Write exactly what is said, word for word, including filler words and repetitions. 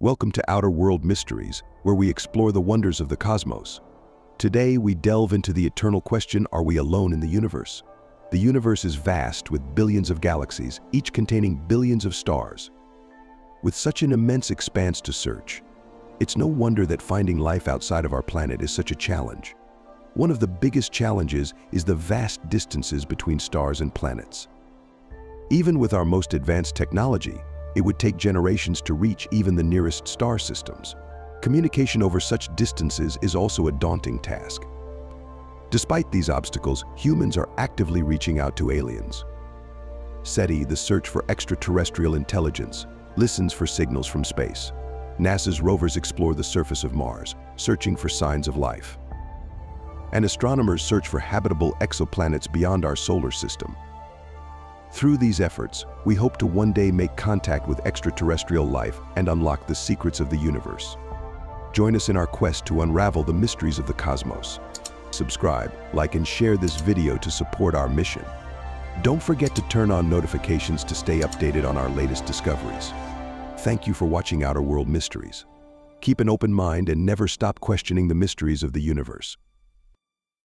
Welcome to Outer World Mysteries, where we explore the wonders of the cosmos. Today, we delve into the eternal question, are we alone in the universe? The universe is vast, with billions of galaxies, each containing billions of stars. With such an immense expanse to search, it's no wonder that finding life outside of our planet is such a challenge. One of the biggest challenges is the vast distances between stars and planets. Even with our most advanced technology, it would take generations to reach even the nearest star systems. Communication over such distances is also a daunting task. Despite these obstacles, humans are actively reaching out to aliens. SETI, the search for extraterrestrial intelligence, listens for signals from space. NASA's rovers explore the surface of Mars, searching for signs of life. And astronomers search for habitable exoplanets beyond our solar system. Through these efforts, we hope to one day make contact with extraterrestrial life and unlock the secrets of the universe. Join us in our quest to unravel the mysteries of the cosmos. Subscribe, like, and share this video to support our mission. Don't forget to turn on notifications to stay updated on our latest discoveries. Thank you for watching Outer World Mysteries. Keep an open mind and never stop questioning the mysteries of the universe.